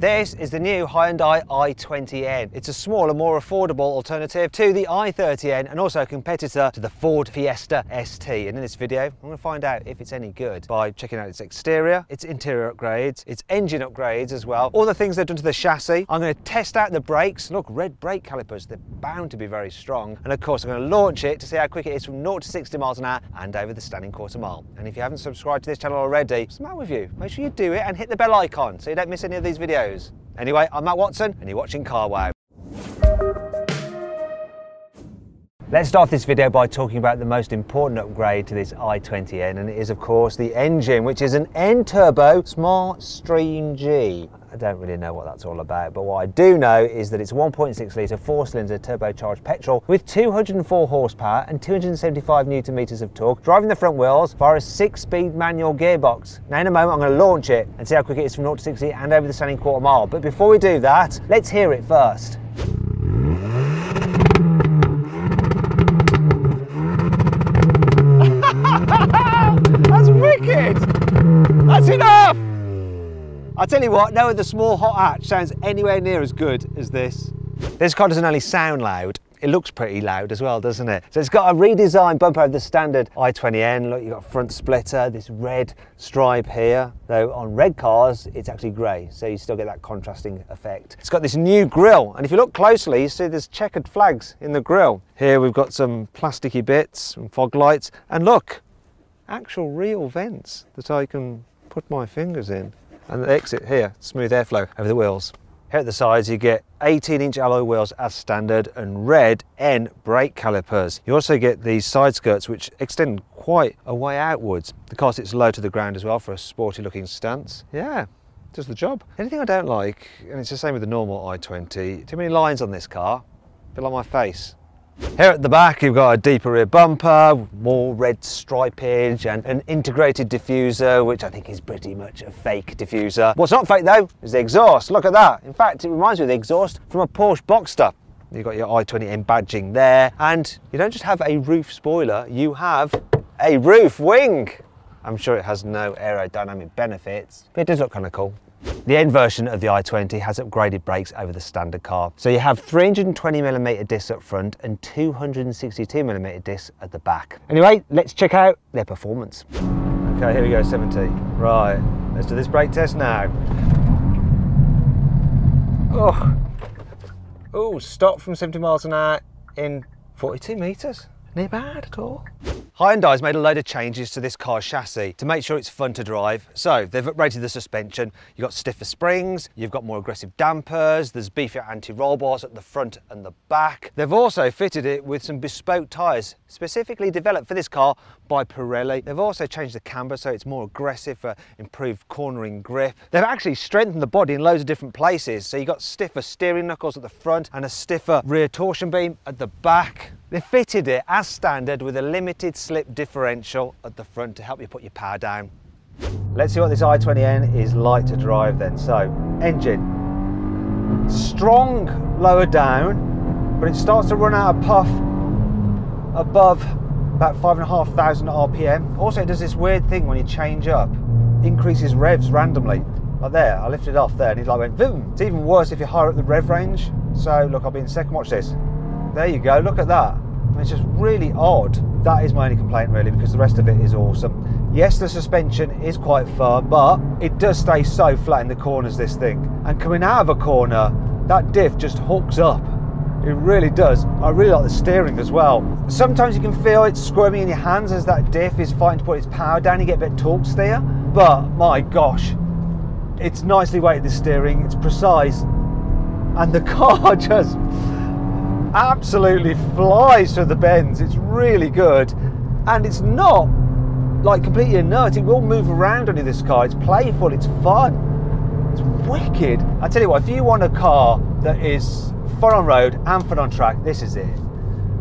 This is the new Hyundai i20N. It's a smaller, more affordable alternative to the i30N and also a competitor to the Ford Fiesta ST. And in this video, I'm going to find out if it's any good by checking out its exterior, its interior upgrades, its engine upgrades as well, all the things they've done to the chassis. I'm going to test out the brakes. Look, red brake calipers, they're bound to be very strong. And of course, I'm going to launch it to see how quick it is from 0 to 60 miles an hour and over the standing quarter mile. And if you haven't subscribed to this channel already, what's the matter with you? Make sure you do it and hit the bell icon so you don't miss any of these videos. Anyway, I'm Matt Watson and you're watching Carwow. Let's start this video by talking about the most important upgrade to this i20N, and it is of course the engine, which is an N-turbo SmartStream G. I don't really know what that's all about, but what I do know is that it's 1.6 litre four-cylinder turbocharged petrol with 204 horsepower and 275 Nm of torque, driving the front wheels via a 6-speed manual gearbox. Now in a moment I'm going to launch it and see how quick it is from 0 to 60 and over the standing quarter mile, but before we do that, let's hear it first. That's wicked! That's enough! I'll tell you what, no other small hot hatch sounds anywhere near as good as this. This car doesn't only sound loud, it looks pretty loud as well, doesn't it? So it's got a redesigned bumper of the standard i20N. Look, you've got a front splitter, this red stripe here. Though on red cars, it's actually grey, so you still get that contrasting effect. It's got this new grille, and if you look closely, you see there's checkered flags in the grille. Here we've got some plasticky bits and fog lights, and look, actual real vents that I can put my fingers in. And the exit here, smooth airflow over the wheels. Here at the sides you get 18-inch alloy wheels as standard and red N brake calipers. You also get these side skirts which extend quite a way outwards. The car sits low to the ground as well for a sporty looking stance. Yeah, does the job. Anything I don't like, and it's the same with the normal i20, too many lines on this car, a bit like my face. Here at the back you've got a deeper rear bumper, more red stripage and an integrated diffuser, which I think is pretty much a fake diffuser. What's not fake though is the exhaust. Look at that. In fact, it reminds me of the exhaust from a Porsche Boxster. You've got your i20N badging there, and you don't just have a roof spoiler, you have a roof wing. I'm sure it has no aerodynamic benefits, but it does look kind of cool. The N version of the i20 has upgraded brakes over the standard car. So you have 320mm discs up front and 262mm discs at the back. Anyway, let's check out their performance. Okay, here we go, 70. Right, let's do this brake test now. Oh, stop from 70 miles an hour in 42 metres. Not bad at all. Hyundai's made a load of changes to this car's chassis to make sure it's fun to drive. So they've upgraded the suspension. You've got stiffer springs, you've got more aggressive dampers, there's beefier anti-roll bars at the front and the back. They've also fitted it with some bespoke tyres specifically developed for this car by Pirelli. They've also changed the camber so it's more aggressive for improved cornering grip. They've actually strengthened the body in loads of different places. So you've got stiffer steering knuckles at the front and a stiffer rear torsion beam at the back. They fitted it as standard with a limited slip differential at the front to help you put your power down. Let's see what this i20N is like to drive then. So, engine, strong lower down, but it starts to run out of puff above about 5,500 RPM. Also, it does this weird thing when you change up, increases revs randomly. Like there, I lifted off there and it like went boom. It's even worse if you're higher up the rev range. So look, I'll be in second, watch this. There you go, look at that. I mean, it's just really odd. That is my only complaint really, because the rest of it is awesome. Yes, the suspension is quite firm, but it does stay so flat in the corners, this thing. And coming out of a corner, that diff just hooks up. It really does. I really like the steering as well. Sometimes you can feel it squirming in your hands as that diff is fighting to put its power down. You get a bit of torque steer, but my gosh, it's nicely weighted, the steering, it's precise, and the car just absolutely flies through the bends. It's really good, and it's not like completely inert. It will move around under this car. It's playful, it's fun, it's wicked. I tell you what, if you want a car that is fun on road and fun on track, this is it.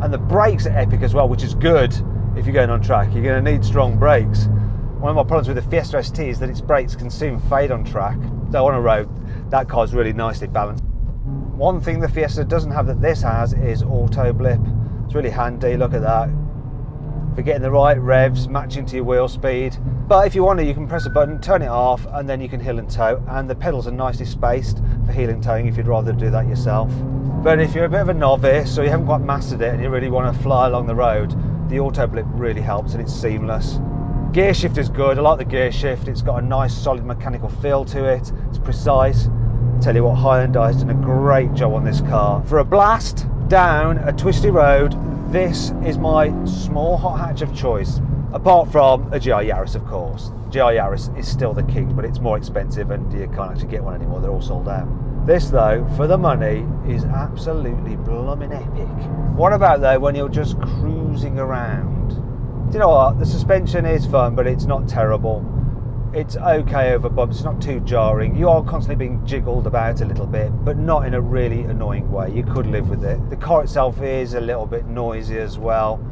And the brakes are epic as well, which is good if you're going on track. You're going to need strong brakes. One of my problems with the Fiesta ST is that its brakes can soon fade on track, though on a road that car's really nicely balanced. One thing the Fiesta doesn't have that this has is auto blip. It's really handy, look at that. for getting the right revs matching to your wheel speed. But if you want to, you can press a button, turn it off, and then you can heel and toe, and the pedals are nicely spaced for heel and towing if you'd rather do that yourself. But if you're a bit of a novice or you haven't quite mastered it and you really want to fly along the road, the auto blip really helps and it's seamless. Gear shift is good. I like the gear shift. It's got a nice solid mechanical feel to it. It's precise. I tell you what, Hyundai's done a great job on this car. For a blast down a twisty road, this is my small hot hatch of choice. Apart from a GR Yaris, of course. GR Yaris is still the king, but it's more expensive and you can't actually get one anymore. They're all sold out. This though, for the money, is absolutely blooming epic. What about though when you're just cruising around? Do you know what? The suspension is fun, but it's not terrible. It's okay over bumps, it's not too jarring. You are constantly being jiggled about a little bit, but not in a really annoying way. You could live with it. The car itself is a little bit noisy as well.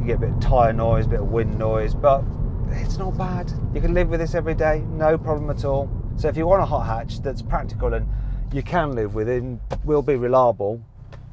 You get a bit of tyre noise, a bit of wind noise, but it's not bad. You can live with this every day, no problem at all. So if you want a hot hatch that's practical and you can live with it and will be reliable,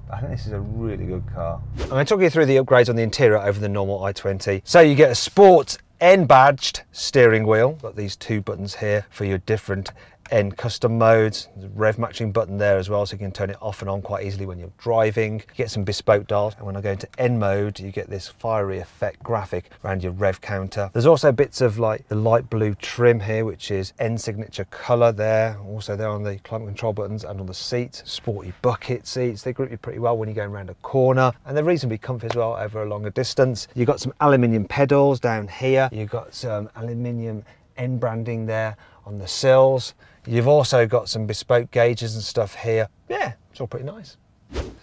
I think this is a really good car. I'm going to talk you through the upgrades on the interior over the normal i20. So you get a Sport N badged steering wheel. Got these two buttons here for your different N custom modes. There's a rev matching button there as well, so you can turn it off and on quite easily when you're driving. You get some bespoke dials, and when I go into N mode, you get this fiery effect graphic around your rev counter. There's also bits of like the light blue trim here, which is N signature color there. Also there on the climate control buttons and on the seats. Sporty bucket seats. They grip you pretty well when you're going around a corner, and they're reasonably comfy as well over a longer distance. You've got some aluminium pedals down here. You've got some aluminium N branding there on the sills. You've also got some bespoke gauges and stuff here. Yeah, it's all pretty nice.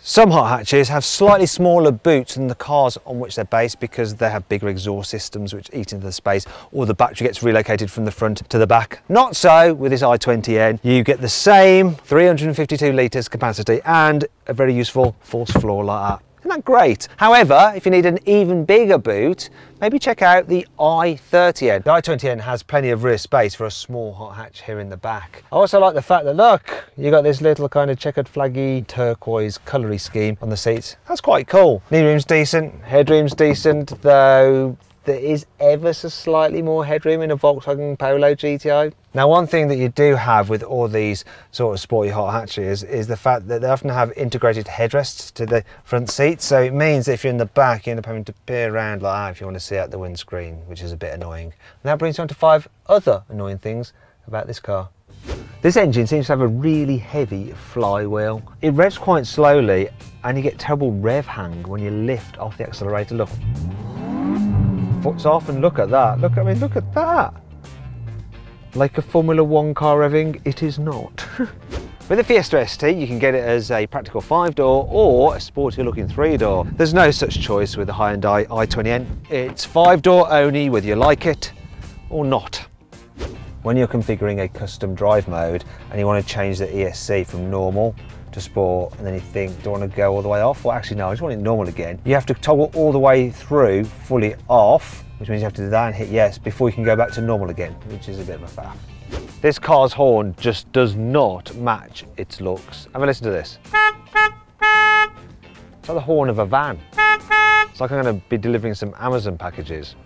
Some hot hatches have slightly smaller boots than the cars on which they're based because they have bigger exhaust systems which eat into the space, or the battery gets relocated from the front to the back. Not so with this i20N. You get the same 352 litres capacity and a very useful false floor like that. Isn't that great? However, if you need an even bigger boot, maybe check out the i30N. The i20N has plenty of rear space for a small hot hatch here in the back. I also like the fact that, look, you got this little kind of checkered flaggy turquoise colory scheme on the seats. That's quite cool. Knee room's decent, headroom's decent, though there is ever so slightly more headroom in a Volkswagen Polo GTI. Now, one thing that you do have with all these sort of sporty hot hatches is the fact that they often have integrated headrests to the front seats. So it means that if you're in the back, you end up having to peer around like that if you want to see out the windscreen, which is a bit annoying. And that brings you on to 5 other annoying things about this car. This engine seems to have a really heavy flywheel. It revs quite slowly and you get terrible rev hang when you lift off the accelerator. Look. Foot's off and look at that. Look, I mean, look at that. Like a Formula One car revving, it is not. With the Fiesta ST, you can get it as a practical 5-door or a sporty looking 3-door. There's no such choice with the Hyundai i20N. It's 5-door only, whether you like it or not. When you're configuring a custom drive mode and you want to change the ESC from normal to sport, and then you think, do I want to go all the way off? Well, actually, no, I just want it normal again. You have to toggle all the way through fully off, which means you have to do that and hit yes before you can go back to normal again, which is a bit of a faff. This car's horn just does not match its looks. Have a listen to this. It's like the horn of a van. It's like I'm going to be delivering some Amazon packages.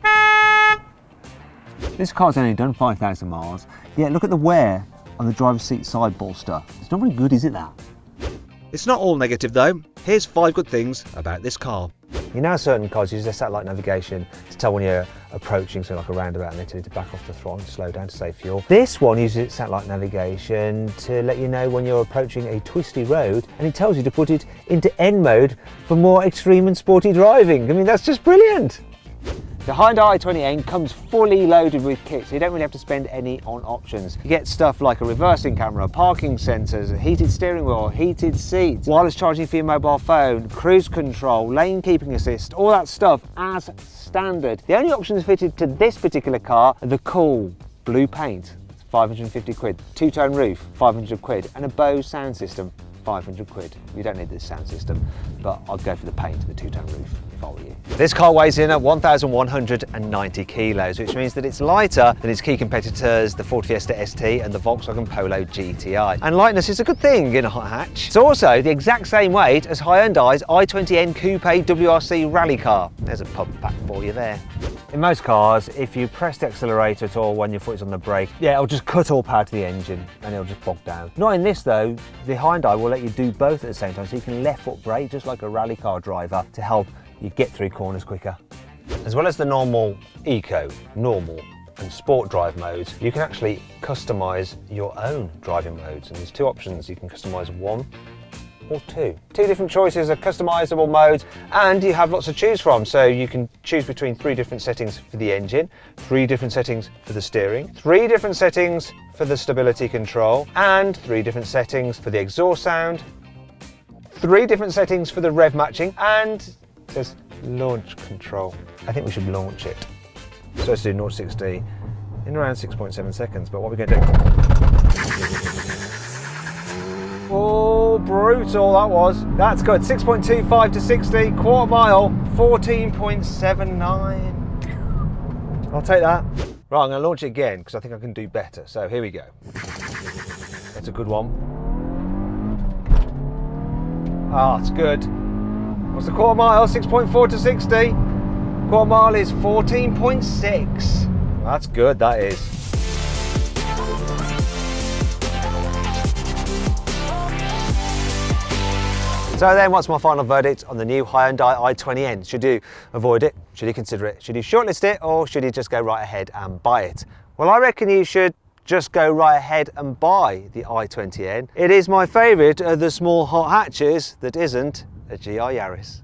This car's only done 5,000 miles, yet look at the wear on the driver's seat side bolster. It's not very good, is it, that? It's not all negative though. Here's 5 good things about this car. You know, certain cars use their satellite navigation to tell when you're approaching something like a roundabout and they tell you to back off the throttle and slow down to save fuel. This one uses its satellite navigation to let you know when you're approaching a twisty road, and it tells you to put it into N mode for more extreme and sporty driving. I mean, that's just brilliant. The Hyundai i20N comes fully loaded with kit, so you don't really have to spend any on options. You get stuff like a reversing camera, parking sensors, a heated steering wheel, heated seats, wireless charging for your mobile phone, cruise control, lane keeping assist, all that stuff as standard. The only options fitted to this particular car are the cool blue paint, £550, 2-tone roof, £500, and a Bose sound system, £500 quid. You don't need this sound system, but I'd go for the paint and the two-tone roof if I were you. This car weighs in at 1,190 kilos, which means that it's lighter than its key competitors, the Ford Fiesta ST and the Volkswagen Polo GTI. And lightness is a good thing in a hot hatch. It's also the exact same weight as Hyundai's i20N Coupe WRC rally car. There's a pump back for you there. In most cars, if you press the accelerator at all when your foot is on the brake, yeah, it'll just cut all power to the engine and it'll just bog down. Not in this though, the Hyundai will let you do both at the same time, so you can left foot brake just like a rally car driver to help you get through corners quicker. As well as the normal eco, normal and sport drive modes, you can actually customise your own driving modes, and there's two options. You can customise one or two. Two different choices of customisable modes, and you have lots to choose from. So you can choose between three different settings for the engine, three different settings for the steering, three different settings for the stability control, and three different settings for the exhaust sound, three different settings for the rev matching, and there's launch control. I think we should launch it. So let's do 0-60 in around 6.7 seconds, but what we're going to do... Oh, brutal that was. That's good. 6.25 to 60, quarter mile, 14.79. I'll take that. Right, I'm going to launch it again because I think I can do better. So here we go. That's a good one. Ah, it's good. What's the quarter mile? 6.4 to 60. Quarter mile is 14.6. That's good, that is. So then, what's my final verdict on the new Hyundai i20N? Should you avoid it? Should you consider it? Should you shortlist it? Or should you just go right ahead and buy it? Well, I reckon you should just go right ahead and buy the i20N. It is my favourite of the small hot hatches that isn't a GR Yaris.